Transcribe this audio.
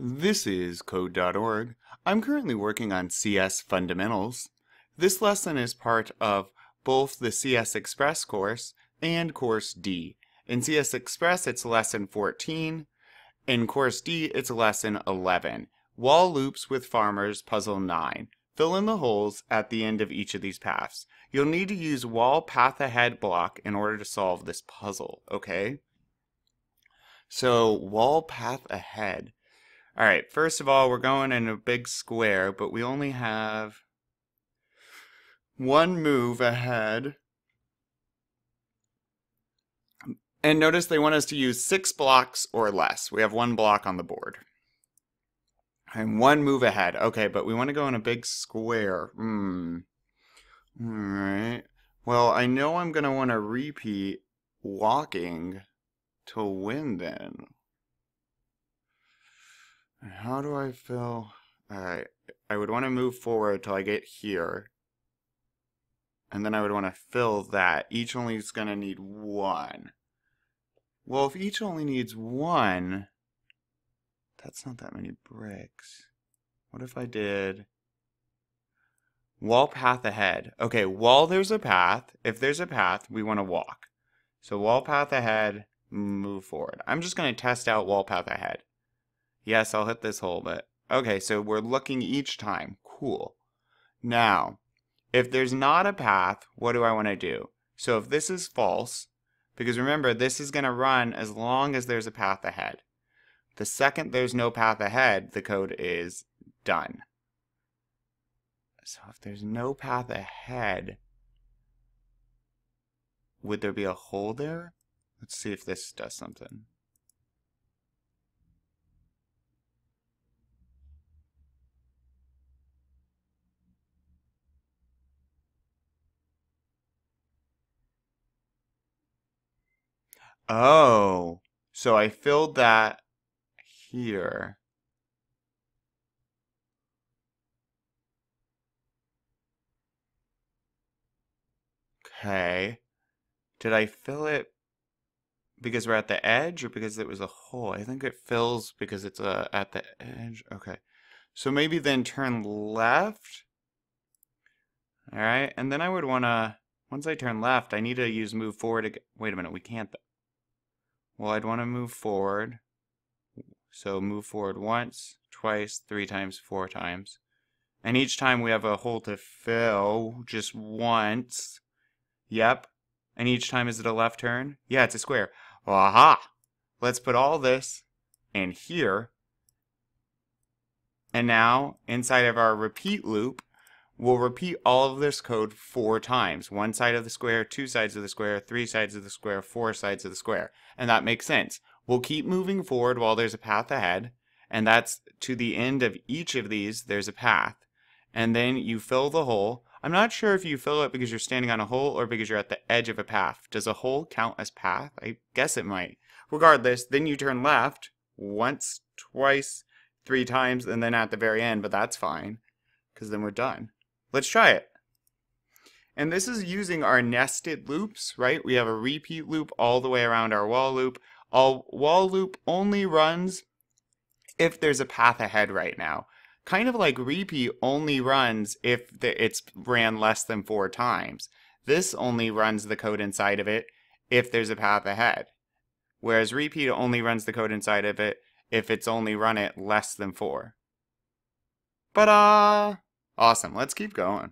This is Code.org. I'm currently working on CS Fundamentals. This lesson is part of both the CS Express course and Course D. In CS Express, it's lesson 14. In Course D, it's lesson 11. Wall loops with farmers, puzzle 9. Fill in the holes at the end of each of these paths. You'll need to use wall path ahead block in order to solve this puzzle, okay? So, wall path ahead. Alright, first of all, we're going in a big square, but we only have one move ahead. And notice they want us to use 6 blocks or less. We have 1 block on the board. And 1 move ahead. Okay, but we want to go in a big square. Alright. Well, I know I'm going to want to repeat walking to win then. How do I fill? Alright, I would want to move forward till I get here. And then I would want to fill that. Each only is going to need 1. Well, if each only needs 1, that's not that many bricks. What if I did wall path ahead? Okay, while there's a path, if there's a path, we want to walk. So wall path ahead, move forward. I'm just going to test out wall path ahead. Yes, I'll hit this hole, but okay, so we're looking each time. Cool. Now, if there's not a path, what do I want to do? So if this is false, because remember, this is going to run as long as there's a path ahead. The second there's no path ahead, the code is done. So if there's no path ahead, would there be a hole there? Let's see if this does something. Oh, so I filled that here. Okay. Did I fill it because we're at the edge or because it was a hole? I think it fills because it's at the edge. Okay. So maybe then turn left. All right. And then I would want to, once I turn left, I need to use move forward again. Wait a minute. We can't though. Well, I'd want to move forward. So move forward once, twice, 3 times, 4 times. And each time we have a hole to fill, just once. Yep. And each time is it a left turn? Yeah, it's a square. Aha! Let's put all this in here. And now, inside of our repeat loop, we'll repeat all of this code 4 times. 1 side of the square, 2 sides of the square, 3 sides of the square, 4 sides of the square. And that makes sense. We'll keep moving forward while there's a path ahead. And that's to the end of each of these, there's a path. And then you fill the hole. I'm not sure if you fill it because you're standing on a hole or because you're at the edge of a path. Does a hole count as path? I guess it might. Regardless, then you turn left once, twice, 3 times, and then at the very end. But that's fine because then we're done. Let's try it. And this is using our nested loops, right? We have a repeat loop all the way around our wall loop. Our wall loop only runs if there's a path ahead right now. Kind of like repeat only runs if it's ran less than 4 times. This only runs the code inside of it if there's a path ahead. Whereas repeat only runs the code inside of it if it's only run it less than 4. Ta-da! Awesome. Let's keep going.